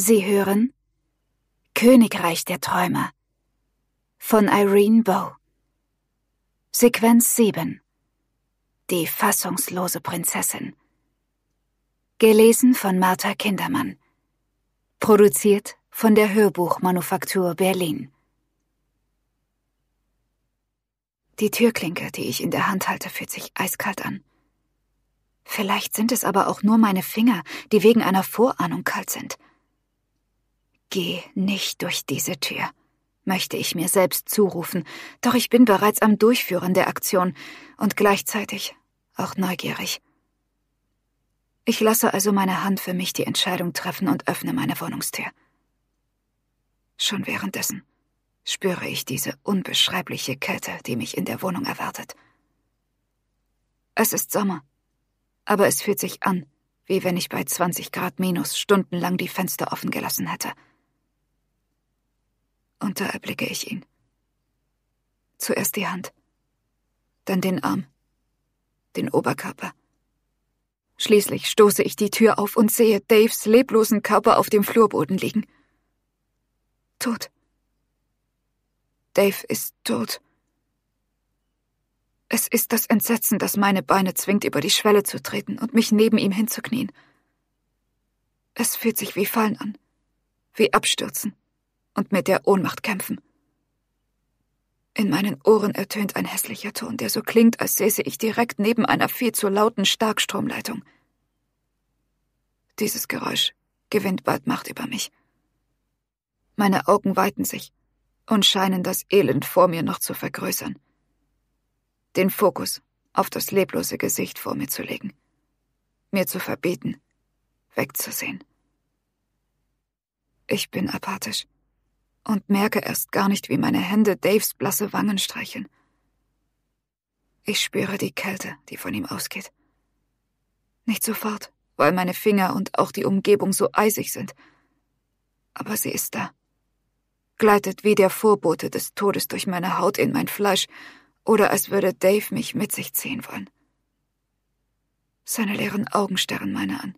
Sie hören Königreich der Träume von I. Reen Bow. Sequenz 7. Die fassungslose Prinzessin. Gelesen von Martha Kindermann. Produziert von der Hörbuchmanufaktur Berlin. Die Türklinke, die ich in der Hand halte, fühlt sich eiskalt an. Vielleicht sind es aber auch nur meine Finger, die wegen einer Vorahnung kalt sind. Geh nicht durch diese Tür, möchte ich mir selbst zurufen, doch ich bin bereits am Durchführen der Aktion und gleichzeitig auch neugierig. Ich lasse also meine Hand für mich die Entscheidung treffen und öffne meine Wohnungstür. Schon währenddessen spüre ich diese unbeschreibliche Kälte, die mich in der Wohnung erwartet. Es ist Sommer, aber es fühlt sich an, wie wenn ich bei 20 Grad minus stundenlang die Fenster offen gelassen hätte. Und da erblicke ich ihn. Zuerst die Hand, dann den Arm, den Oberkörper. Schließlich stoße ich die Tür auf und sehe Daves leblosen Körper auf dem Flurboden liegen. Tot. Dave ist tot. Es ist das Entsetzen, das meine Beine zwingt, über die Schwelle zu treten und mich neben ihm hinzuknien. Es fühlt sich wie Fallen an, wie Abstürzen und mit der Ohnmacht kämpfen. In meinen Ohren ertönt ein hässlicher Ton, der so klingt, als säße ich direkt neben einer viel zu lauten Starkstromleitung. Dieses Geräusch gewinnt bald Macht über mich. Meine Augen weiten sich und scheinen das Elend vor mir noch zu vergrößern. Den Fokus auf das leblose Gesicht vor mir zu legen. Mir zu verbieten, wegzusehen. Ich bin apathisch und merke erst gar nicht, wie meine Hände Daves blasse Wangen streicheln. Ich spüre die Kälte, die von ihm ausgeht. Nicht sofort, weil meine Finger und auch die Umgebung so eisig sind. Aber sie ist da. Gleitet wie der Vorbote des Todes durch meine Haut in mein Fleisch, oder als würde Dave mich mit sich ziehen wollen. Seine leeren Augen starren meine an.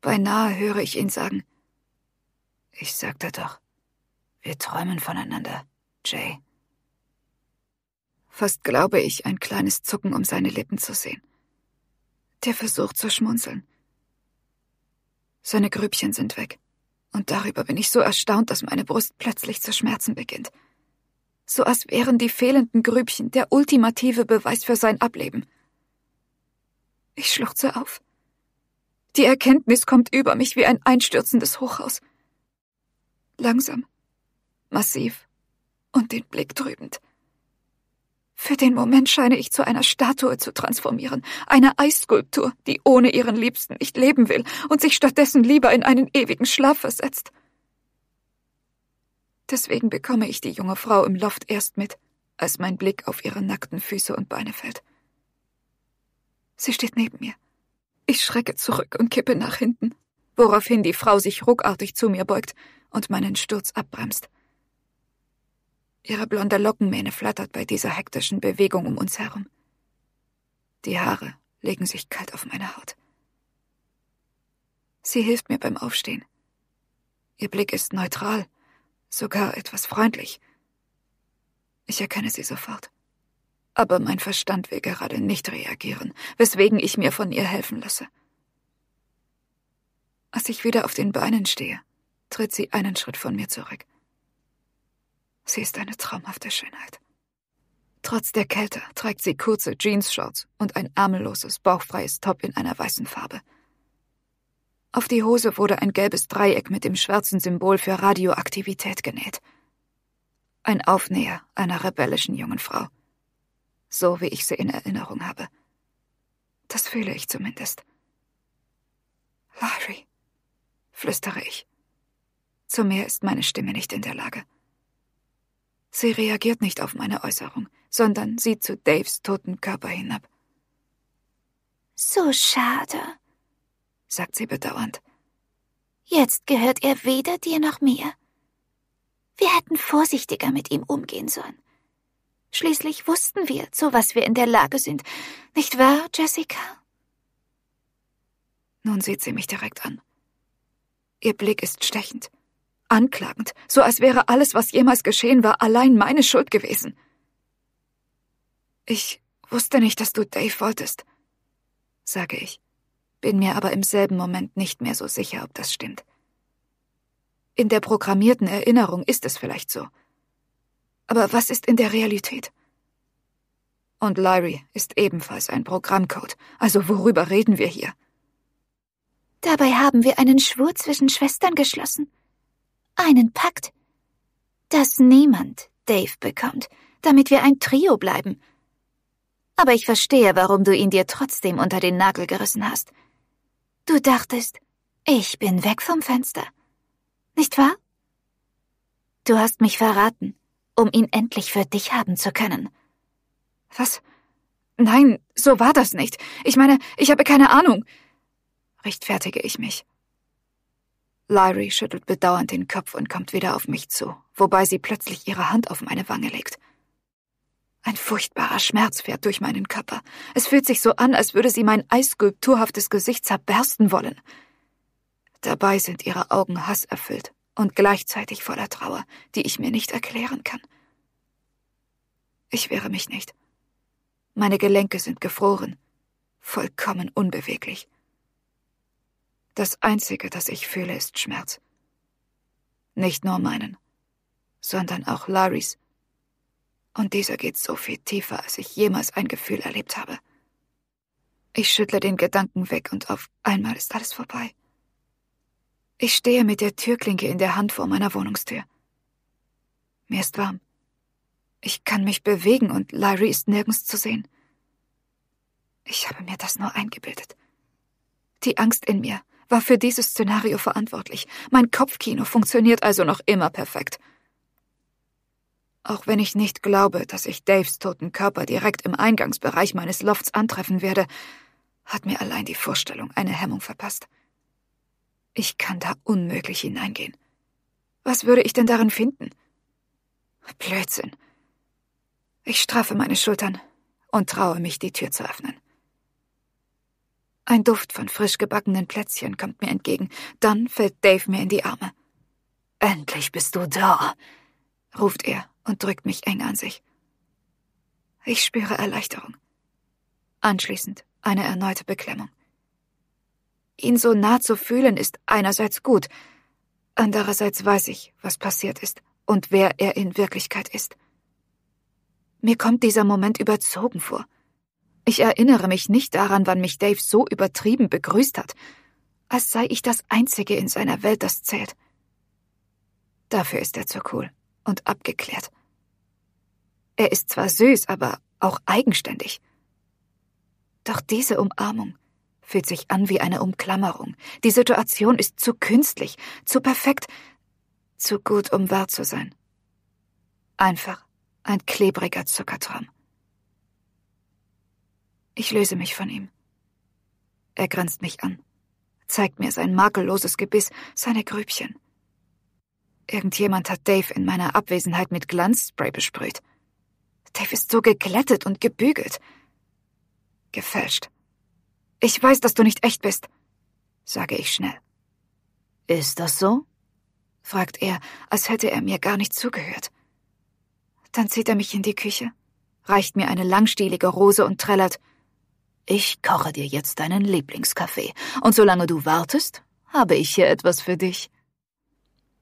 Beinahe höre ich ihn sagen: Ich sagte doch, wir träumen voneinander, Jay. Fast glaube ich, ein kleines Zucken um seine Lippen zu sehen. Der versucht zu schmunzeln. Seine Grübchen sind weg, und darüber bin ich so erstaunt, dass meine Brust plötzlich zu schmerzen beginnt. So als wären die fehlenden Grübchen der ultimative Beweis für sein Ableben. Ich schluchze auf. Die Erkenntnis kommt über mich wie ein einstürzendes Hochhaus. Langsam, massiv und den Blick trübend. Für den Moment scheine ich zu einer Statue zu transformieren, einer Eisskulptur, die ohne ihren Liebsten nicht leben will und sich stattdessen lieber in einen ewigen Schlaf versetzt. Deswegen bekomme ich die junge Frau im Loft erst mit, als mein Blick auf ihre nackten Füße und Beine fällt. Sie steht neben mir. Ich schrecke zurück und kippe nach hinten, woraufhin die Frau sich ruckartig zu mir beugt und meinen Sturz abbremst. Ihre blonde Lockenmähne flattert bei dieser hektischen Bewegung um uns herum. Die Haare legen sich kalt auf meine Haut. Sie hilft mir beim Aufstehen. Ihr Blick ist neutral, sogar etwas freundlich. Ich erkenne sie sofort. Aber mein Verstand will gerade nicht reagieren, weswegen ich mir von ihr helfen lasse. Als ich wieder auf den Beinen stehe, tritt sie einen Schritt von mir zurück. Sie ist eine traumhafte Schönheit. Trotz der Kälte trägt sie kurze Jeansshorts und ein ärmelloses, bauchfreies Top in einer weißen Farbe. Auf die Hose wurde ein gelbes Dreieck mit dem schwarzen Symbol für Radioaktivität genäht. Ein Aufnäher einer rebellischen jungen Frau. So wie ich sie in Erinnerung habe. Das fühle ich zumindest. Larry, flüstere ich. Zu mehr ist meine Stimme nicht in der Lage. Sie reagiert nicht auf meine Äußerung, sondern sieht zu Daves toten Körper hinab. So schade, sagt sie bedauernd. Jetzt gehört er weder dir noch mir. Wir hätten vorsichtiger mit ihm umgehen sollen. Schließlich wussten wir, zu was wir in der Lage sind. Nicht wahr, Jessica? Nun sieht sie mich direkt an. Ihr Blick ist stechend, anklagend, so als wäre alles, was jemals geschehen war, allein meine Schuld gewesen. »Ich wusste nicht, dass du Dave wolltest«, sage ich, bin mir aber im selben Moment nicht mehr so sicher, ob das stimmt. In der programmierten Erinnerung ist es vielleicht so. Aber was ist in der Realität? Und Larry ist ebenfalls ein Programmcode, also worüber reden wir hier? Dabei haben wir einen Schwur zwischen Schwestern geschlossen. Einen Pakt, dass niemand Dave bekommt, damit wir ein Trio bleiben. Aber ich verstehe, warum du ihn dir trotzdem unter den Nagel gerissen hast. Du dachtest, ich bin weg vom Fenster. Nicht wahr? Du hast mich verraten, um ihn endlich für dich haben zu können. Was? Nein, so war das nicht. Ich meine, ich habe keine Ahnung, rechtfertige ich mich. Larry schüttelt bedauernd den Kopf und kommt wieder auf mich zu, wobei sie plötzlich ihre Hand auf meine Wange legt. Ein furchtbarer Schmerz fährt durch meinen Körper. Es fühlt sich so an, als würde sie mein eisskulpturhaftes Gesicht zerbersten wollen. Dabei sind ihre Augen hasserfüllt und gleichzeitig voller Trauer, die ich mir nicht erklären kann. Ich wehre mich nicht. Meine Gelenke sind gefroren, vollkommen unbeweglich. Das Einzige, das ich fühle, ist Schmerz. Nicht nur meinen, sondern auch Larrys. Und dieser geht so viel tiefer, als ich jemals ein Gefühl erlebt habe. Ich schüttle den Gedanken weg und auf einmal ist alles vorbei. Ich stehe mit der Türklinke in der Hand vor meiner Wohnungstür. Mir ist warm. Ich kann mich bewegen und Larry ist nirgends zu sehen. Ich habe mir das nur eingebildet. Die Angst in mir war für dieses Szenario verantwortlich. Mein Kopfkino funktioniert also noch immer perfekt. Auch wenn ich nicht glaube, dass ich Daves toten Körper direkt im Eingangsbereich meines Lofts antreffen werde, hat mir allein die Vorstellung eine Hemmung verpasst. Ich kann da unmöglich hineingehen. Was würde ich denn darin finden? Blödsinn. Ich straffe meine Schultern und traue mich, die Tür zu öffnen. Ein Duft von frisch gebackenen Plätzchen kommt mir entgegen. Dann fällt Dave mir in die Arme. »Endlich bist du da«, ruft er und drückt mich eng an sich. Ich spüre Erleichterung. Anschließend eine erneute Beklemmung. Ihn so nah zu fühlen ist einerseits gut, andererseits weiß ich, was passiert ist und wer er in Wirklichkeit ist. Mir kommt dieser Moment überzogen vor. Ich erinnere mich nicht daran, wann mich Dave so übertrieben begrüßt hat, als sei ich das Einzige in seiner Welt, das zählt. Dafür ist er zu cool und abgeklärt. Er ist zwar süß, aber auch eigenständig. Doch diese Umarmung fühlt sich an wie eine Umklammerung. Die Situation ist zu künstlich, zu perfekt, zu gut, um wahr zu sein. Einfach ein klebriger Zuckertraum. Ich löse mich von ihm. Er grinst mich an, zeigt mir sein makelloses Gebiss, seine Grübchen. Irgendjemand hat Dave in meiner Abwesenheit mit Glanzspray besprüht. Dave ist so geglättet und gebügelt. Gefälscht. »Ich weiß, dass du nicht echt bist«, sage ich schnell. »Ist das so?« fragt er, als hätte er mir gar nicht zugehört. Dann zieht er mich in die Küche, reicht mir eine langstielige Rose und trällert: »Ich koche dir jetzt deinen Lieblingskaffee, und solange du wartest, habe ich hier etwas für dich.«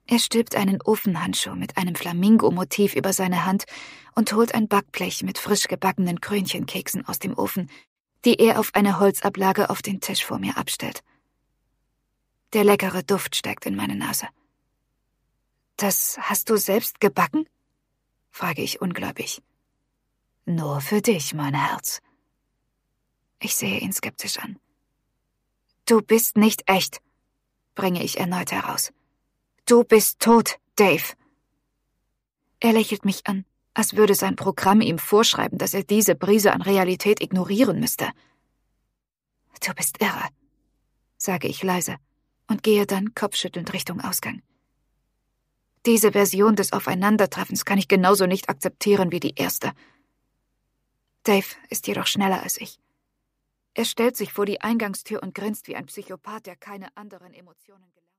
Er stülpt einen Ofenhandschuh mit einem Flamingo-Motiv über seine Hand und holt ein Backblech mit frisch gebackenen Krönchenkeksen aus dem Ofen, die er auf einer Holzablage auf den Tisch vor mir abstellt. Der leckere Duft steigt in meine Nase. »Das hast du selbst gebacken?« frage ich ungläubig. »Nur für dich, mein Herz.« Ich sehe ihn skeptisch an. »Du bist nicht echt«, bringe ich erneut heraus. »Du bist tot, Dave.« Er lächelt mich an, als würde sein Programm ihm vorschreiben, dass er diese Brise an Realität ignorieren müsste. »Du bist irre«, sage ich leise und gehe dann kopfschüttelnd Richtung Ausgang. Diese Version des Aufeinandertreffens kann ich genauso nicht akzeptieren wie die erste. Dave ist jedoch schneller als ich. Er stellt sich vor die Eingangstür und grinst wie ein Psychopath, der keine anderen Emotionen gelernt hat.